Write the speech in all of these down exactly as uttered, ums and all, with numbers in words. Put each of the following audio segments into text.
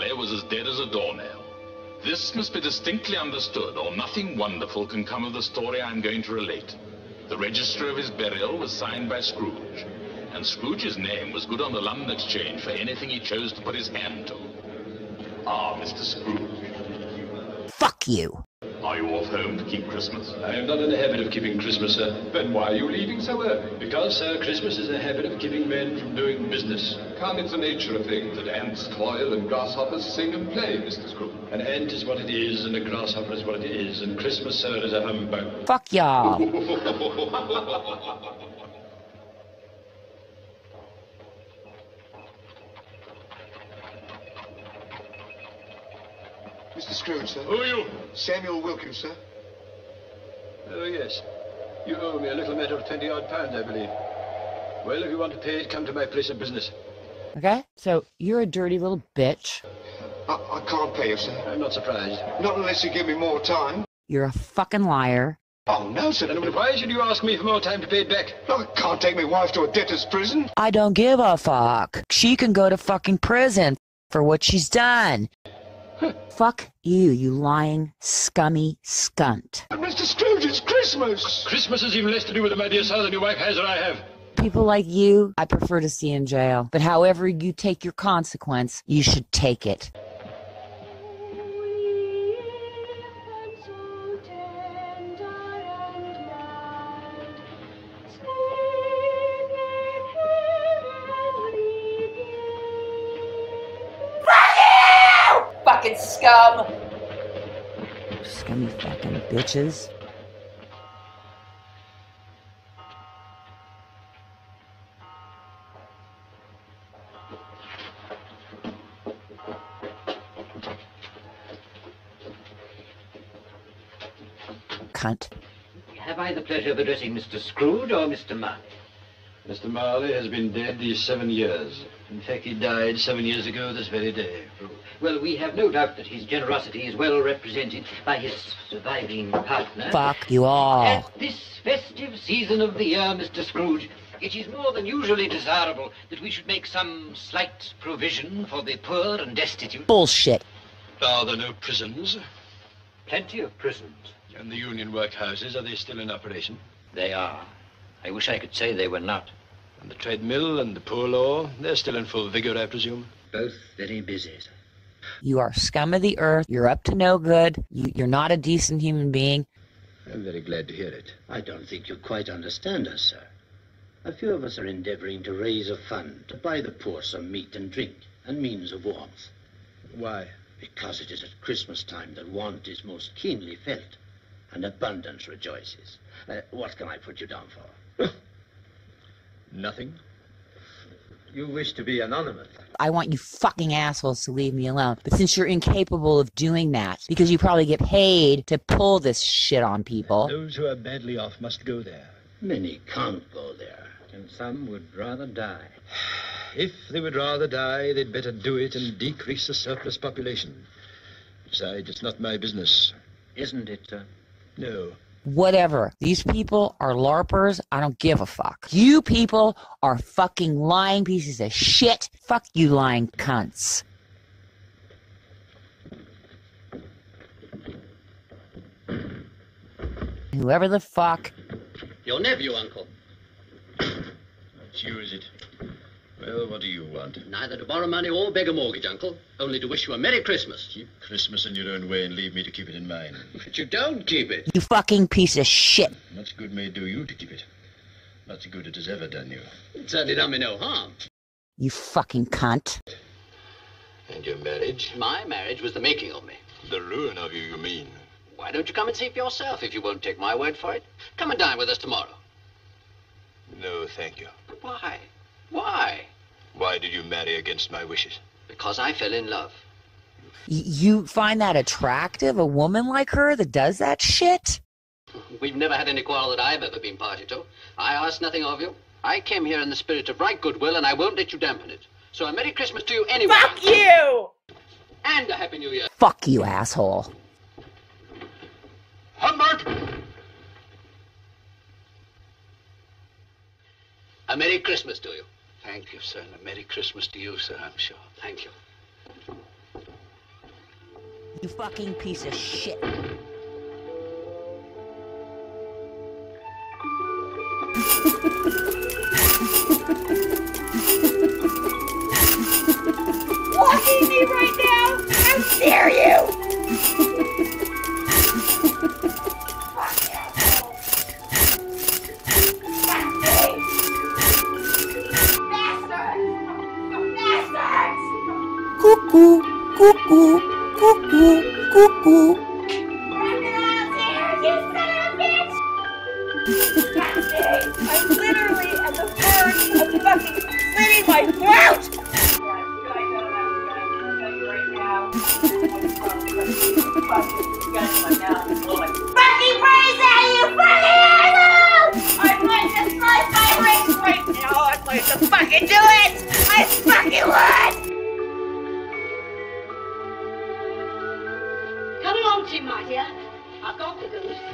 Marley was as dead as a doornail. This must be distinctly understood, or nothing wonderful can come of the story I am going to relate. The register of his burial was signed by Scrooge, and Scrooge's name was good on the London Exchange for anything he chose to put his hand to. Ah, Mister Scrooge. Fuck you. Are you off home to keep Christmas? I am not in the habit of keeping Christmas, sir. Then why are you leaving so early? Because, sir, Christmas is a habit of keeping men from doing business. Come, it's the nature of things that ants toil and grasshoppers sing and play, Mister Scrooge. An ant is what it is, and a grasshopper is what it is, and Christmas, sir, is a humbug. Fuck y'all. Mister Scrooge, sir. Who are you? Samuel Wilkins, sir. Oh, yes. You owe me a little matter of twenty odd pounds, I believe. Well, if you want to pay it, come to my place of business. Okay, so you're a dirty little bitch. I, I can't pay you, sir. I'm not surprised. Not unless you give me more time. You're a fucking liar. Oh, no, sir. And why should you ask me for more time to pay it back? No, I can't take my wife to a debtor's prison. I don't give a fuck. She can go to fucking prison for what she's done. Fuck you, you lying, scummy scunt. But Mister Scrooge, it's Christmas! Christmas has even less to do with it, my dear sir, than your wife has or I have. People like you, I prefer to see in jail. But however you take your consequence, you should take it. Fucking scum! Scummy fucking bitches. Cunt. Have I the pleasure of addressing Mister Scrooge or Mister Marley? Mister Marley has been dead these seven years. In fact, he died seven years ago this very day. Well, we have no doubt that his generosity is well represented by his surviving partner. Fuck you all. At this festive season of the year, Mister Scrooge, it is more than usually desirable that we should make some slight provision for the poor and destitute. Bullshit. Are there no prisons? Plenty of prisons. And the union workhouses, are they still in operation? They are. I wish I could say they were not. And the treadmill and the poor law, they're still in full vigor, I presume? Both very busy, sir. You are scum of the earth. You're up to no good. You, you're not a decent human being. I'm very glad to hear it. I don't think you quite understand us, sir. A few of us are endeavoring to raise a fund to buy the poor some meat and drink and means of warmth. Why? Because it is at Christmas time that want is most keenly felt and abundance rejoices. Uh, what can I put you down for? Nothing. You wish to be anonymous. I want you fucking assholes to leave me alone. But since you're incapable of doing that, because you probably get paid to pull this shit on people. Those who are badly off must go there. Many can't go there. And some would rather die. If they would rather die, they'd better do it and decrease the surplus population. Besides, it's not my business. Isn't it, sir? No. Whatever. These people are LARPers. I don't give a fuck. You people are fucking lying pieces of shit. Fuck you lying cunts. Whoever the fuck. Your nephew, Uncle. That's you, is it? Well, what do you want? Neither to borrow money or beg a mortgage, Uncle. Only to wish you a Merry Christmas. Keep Christmas in your own way and leave me to keep it in mine. But you don't keep it. You fucking piece of shit. Much good may do you to keep it. Much good it has ever done you. It certainly done me no harm. You fucking cunt. And your marriage? My marriage was the making of me. The ruin of you, you mean? Why don't you come and see for yourself if you won't take my word for it? Come and dine with us tomorrow. No, thank you. Why? Why? Why did you marry against my wishes? Because I fell in love. You find that attractive, a woman like her that does that shit? We've never had any quarrel that I've ever been party to. I asked nothing of you. I came here in the spirit of right goodwill, and I won't let you dampen it. So a Merry Christmas to you anyway. Fuck you! And a Happy New Year. Fuck you, asshole. Humbert! A Merry Christmas to you. Thank you, sir, and a Merry Christmas to you, sir, I'm sure. Thank you. You fucking piece of shit. Walking me right now? How dare you? Fuck you. Fuck me. Bastards! Bastards! Cuckoo, cuckoo, cuckoo, cuckoo. Crocodiles here, you son of a bitch! I'm literally at the verge of fucking slitting my throat! Fucking praise at you, fucking asshole! I'm going to slice my wrist right now! I'm going to fucking do it! I fucking would! Come along, Timothy. I've got the goose.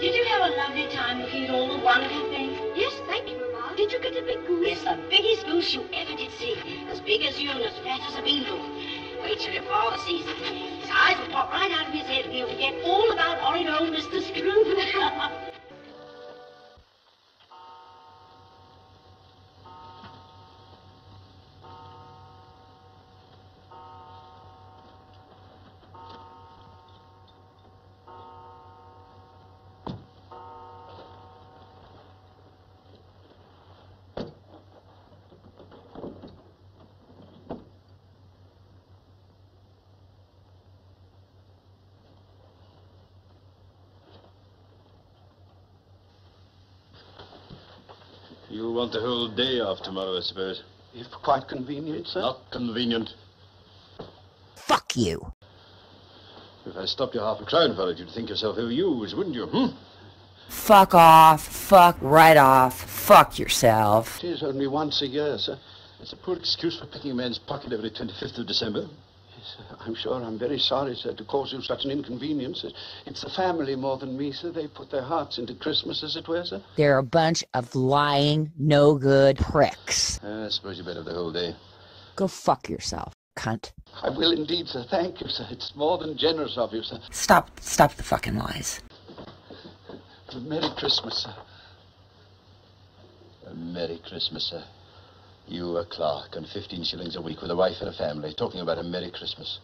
Did you have a lovely time to eat all the wonderful things? Yes, thank you, Mama. Did you get a big goose? Yes, the biggest goose you ever did see. As big as you and as fat as a beetle. Wait till your father sees it. His eyes will pop right out of his head and he'll forget all about horrid old Mister Scrooge. You want the whole day off tomorrow, I suppose. If quite convenient, sir. Not convenient. Fuck you. If I stopped you half a crown for it, you'd think yourself who you is, wouldn't you, hmm? Fuck off. Fuck right off. Fuck yourself. It is only once a year, sir. It's a poor excuse for picking a man's pocket every twenty-fifth of December. Yes, sir. I'm sure I'm very sorry, sir, to cause you such an inconvenience. It's the family more than me, sir. They put their hearts into Christmas, as it were, sir. They're a bunch of lying, no-good pricks. Uh, I suppose you better have the whole day. Go fuck yourself, cunt. I will indeed, sir. Thank you, sir. It's more than generous of you, sir. Stop. Stop the fucking lies. A Merry Christmas, sir. A Merry Christmas, sir. You, a clerk, and fifteen shillings a week with a wife and a family, talking about a Merry Christmas.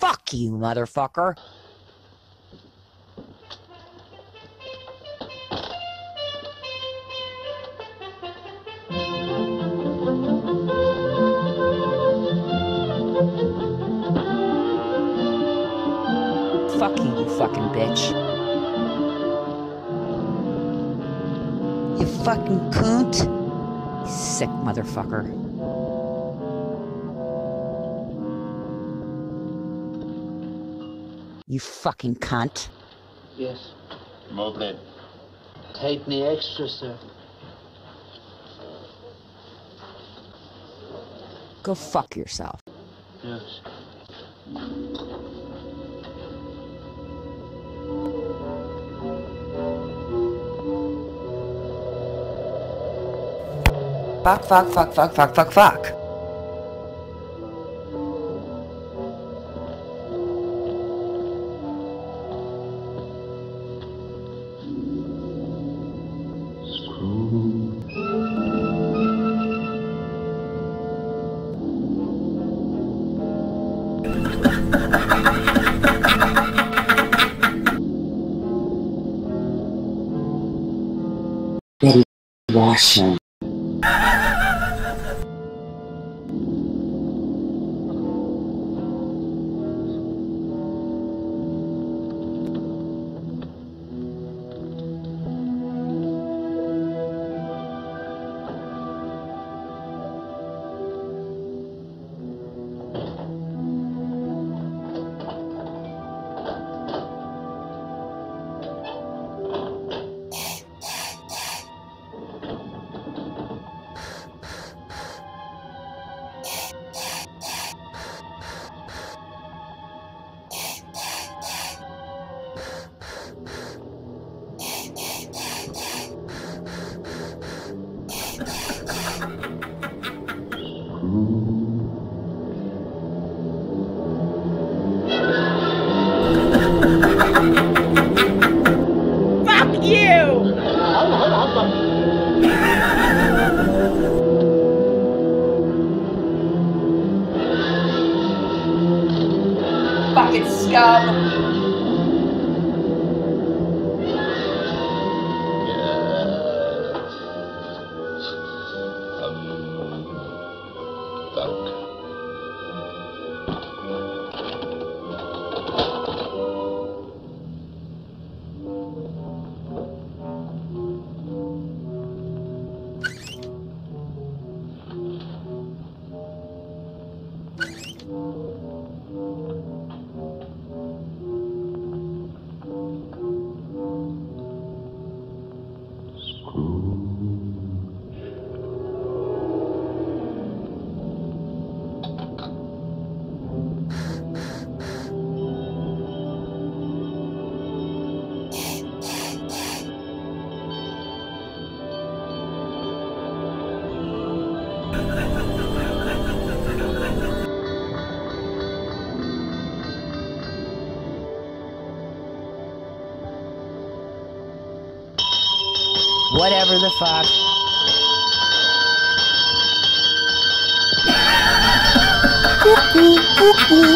Fuck you, motherfucker. Fuck you, you fucking bitch. You fucking cunt. Sick motherfucker. You fucking cunt. Yes. More bread. Take me extra, sir. Go fuck yourself. Yes. Fuck, fuck, fuck, fuck, fuck, fuck, fuck. Betty Washington. fucking scum. Whatever the fuck. Cuckoo, cuckoo.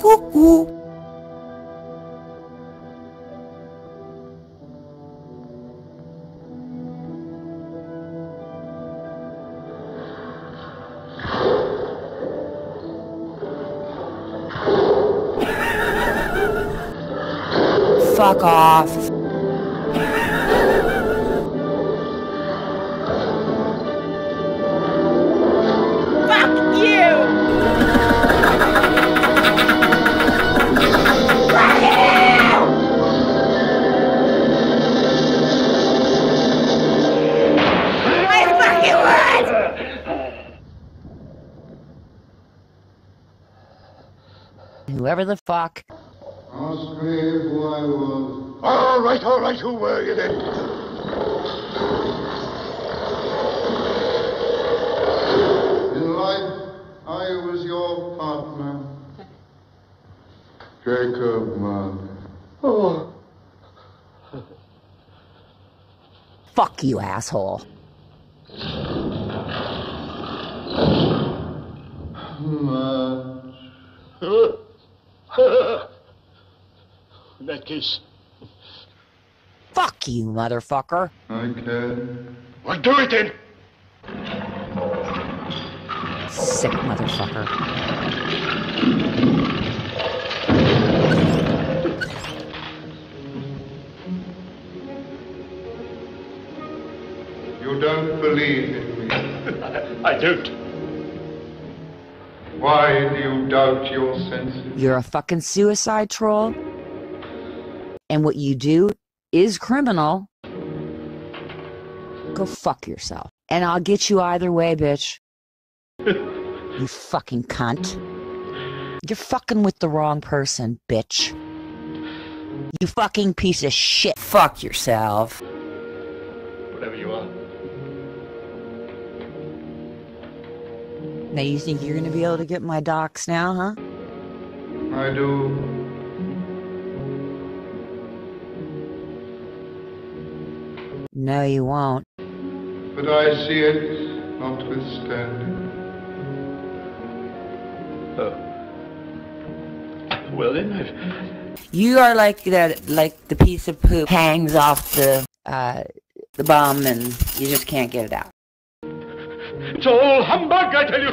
Cuckoo. Fuck off. Fuck you. Fuck you. My fucking words. Whoever the fuck. Who I was. All right, all right, who were you then? In life, I was your partner, Jacob Marley. Oh. Fuck you, asshole. In that case, fuck you, motherfucker. I can. Well, do it then. Sick motherfucker. You don't believe in me. I don't. Why do you doubt your senses? You're a fucking suicide troll. And what you do is criminal. Go fuck yourself. And I'll get you either way, bitch. You fucking cunt. You're fucking with the wrong person, bitch. You fucking piece of shit. Fuck yourself. Whatever you are. Now you think you're gonna be able to get my docs now, huh? I do. No, you won't. But I see it, notwithstanding. Oh. Well then, I've... You are like that, like the piece of poop hangs off the uh, the bum, and you just can't get it out. It's all humbug, I tell you.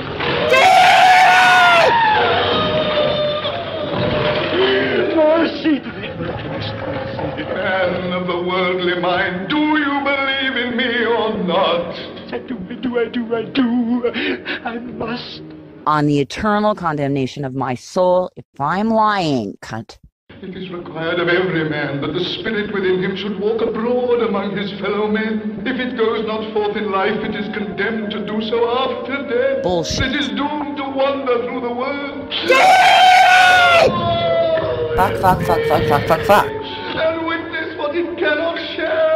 Mercy to the man of the worldly mind. Do you? Not. I do, I do, I do, I do. I must. On the eternal condemnation of my soul, if I'm lying, cunt. It is required of every man that the spirit within him should walk abroad among his fellow men. If it goes not forth in life, it is condemned to do so after death. Bullshit. It is doomed to wander through the world. Oh, fuck, fuck, fuck, fuck, fuck, fuck, fuck. And witness what it cannot share.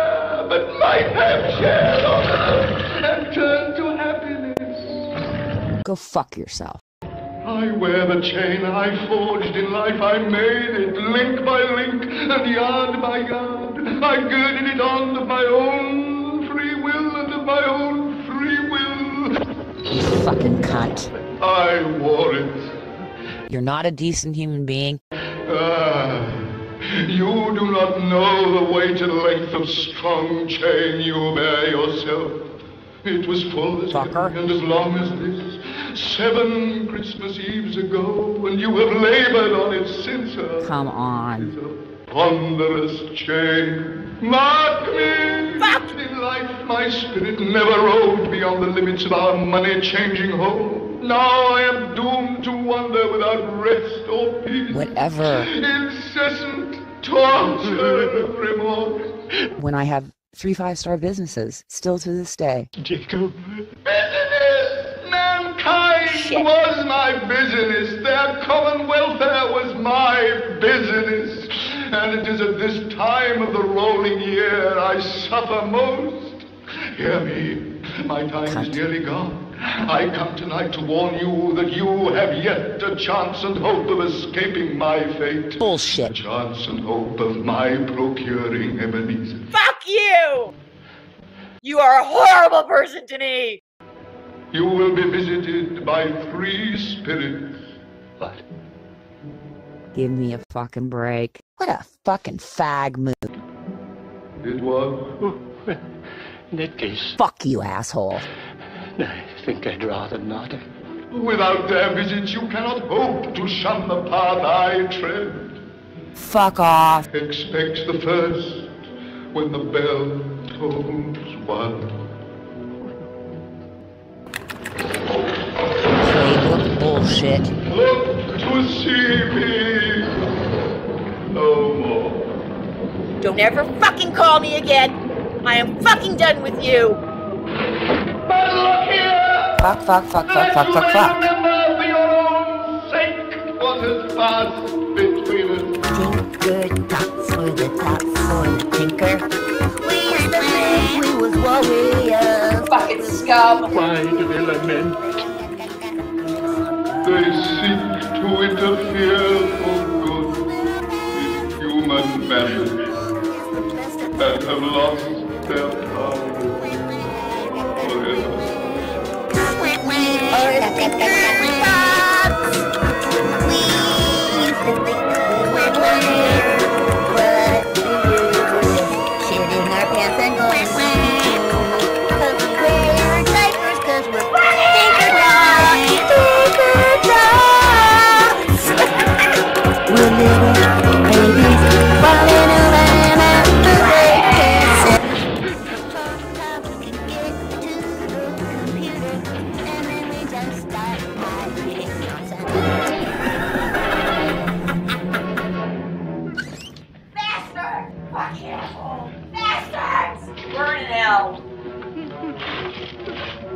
But might have shared on earth and turned to happiness. Go fuck yourself. I wear the chain I forged in life. I made it link by link and yard by yard. I girded it on of my own free will and of my own free will. You fucking cunt. I wore it. You're not a decent human being. Ah. You do not know the weight and length of strong chain you bear yourself. It was full as and as long as this, seven Christmas Eves ago, and you have labored on it since. Uh, Come on. It's a ponderous chain. Mark me! Fuck. In life, my spirit never rode beyond the limits of our money-changing home. Now I am doomed to wander without rest or peace. Whatever. Incessant torture of remorse. When I have Three five-star businesses, still to this day. Jacob. Business! Mankind Shit. was my business. Their common welfare was my business. And it is at this time of the rolling year I suffer most. Hear me. My time Cut. is nearly gone. I come tonight to warn you that you have yet a chance and hope of escaping my fate. Bullshit. A chance and hope of my procuring Ebenezer. Fuck you! You are a horrible person to me! You will be visited by three spirits. What? Give me a fucking break. What a fucking fag move. It was... Oh, well, in that case... Fuck you, asshole. I think I'd rather not. Without their visits, you cannot hope to shun the path I tread. Fuck off. Expect the first when the bell tolls one. Playbook bullshit. Look to see me no more. Don't ever fucking call me again. I am fucking done with you. But look here! Fuck, fuck, fuck, fuck, fuck, fuck, fuck. Remember for your own sake what has passed between us. Tinker, tap for the tap for the tinker. We had the man, we was warriors. Fucking scum. Why do they lament? They seek to interfere for good in human matters and have lost their power.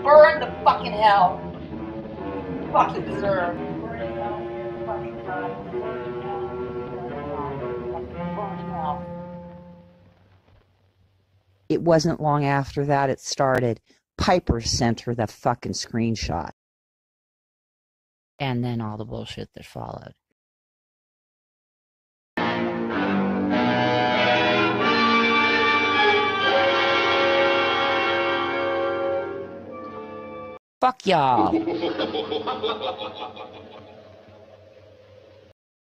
Burn the fucking hell. Fuck you deserve. Burn in hell. Fucking hell. Burn hell. Burn hell. It wasn't long after that it started. Piper sent her the fucking screenshot. And then all the bullshit that followed. Fuck y'all.